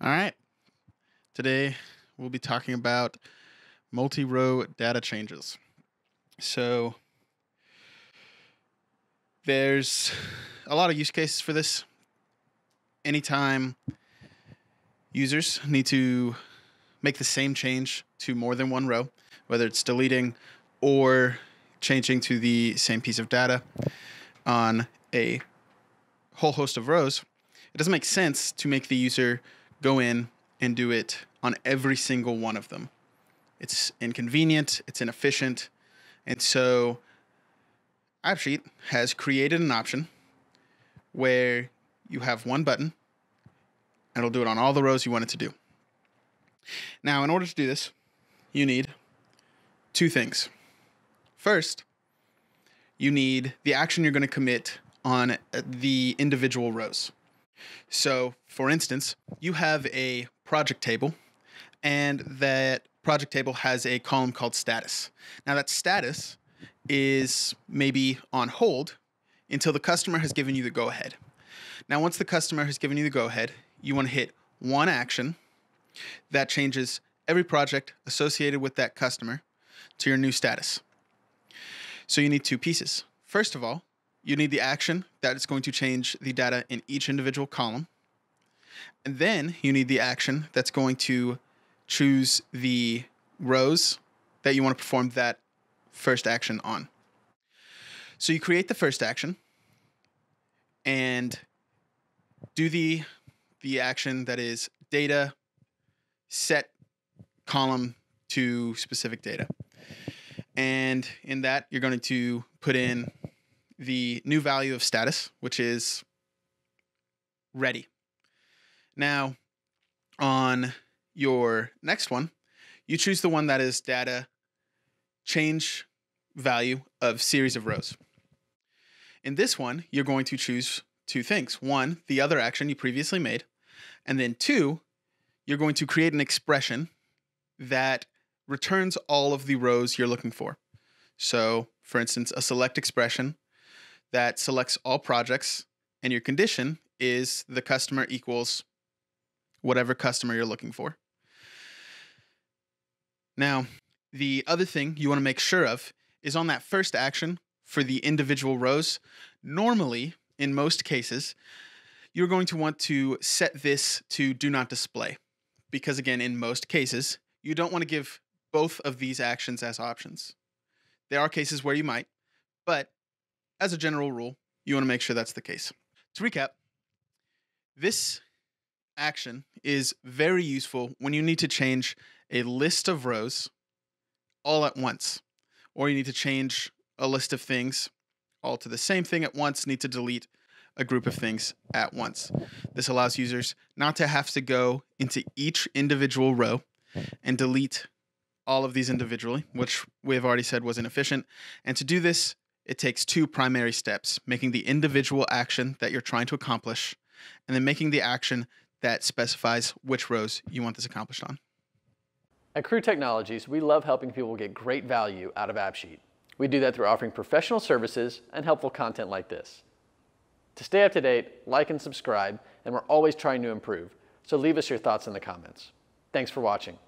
All right, today we'll be talking about multi-row data changes. So there's a lot of use cases for this. Anytime users need to make the same change to more than one row, whether it's deleting or changing to the same piece of data on a whole host of rows, it doesn't make sense to make the user go in and do it on every single one of them. It's inconvenient, it's inefficient, and so AppSheet has created an option where you have one button and it'll do it on all the rows you want it to do. Now, in order to do this, you need two things. First, you need the action you're going to commit on the individual rows. So, for instance, you have a project table, and that project table has a column called status. Now, that status is maybe on hold until the customer has given you the go-ahead. Now, once the customer has given you the go-ahead, you want to hit one action that changes every project associated with that customer to your new status. So you need two pieces. First of all, you need the action that is going to change the data in each individual column. And then you need the action that's going to choose the rows that you want to perform that first action on. So you create the first action and do the action that is data set column to specific data. And in that, you're going to put in the new value of status, which is ready. Now, on your next one, you choose the one that is data change value of series of rows. In this one, you're going to choose two things. One, the other action you previously made. And then two, you're going to create an expression that returns all of the rows you're looking for. So, for instance, a select expression that selects all projects, and your condition is the customer equals whatever customer you're looking for. Now, the other thing you want to make sure of is on that first action for the individual rows. Normally, in most cases, you're going to want to set this to do not display, because again, in most cases, you don't want to give both of these actions as options. There are cases where you might, but as a general rule, you want to make sure that's the case. To recap, this action is very useful when you need to change a list of rows all at once, or you need to change a list of things all to the same thing at once, need to delete a group of things at once. This allows users not to have to go into each individual row and delete all of these individually, which we've already said was inefficient. And to do this, it takes two primary steps: making the individual action that you're trying to accomplish, and then making the action that specifies which rows you want this accomplished on. At Qrew Technologies, we love helping people get great value out of AppSheet. We do that through offering professional services and helpful content like this. To stay up to date, like and subscribe, and we're always trying to improve. So leave us your thoughts in the comments. Thanks for watching.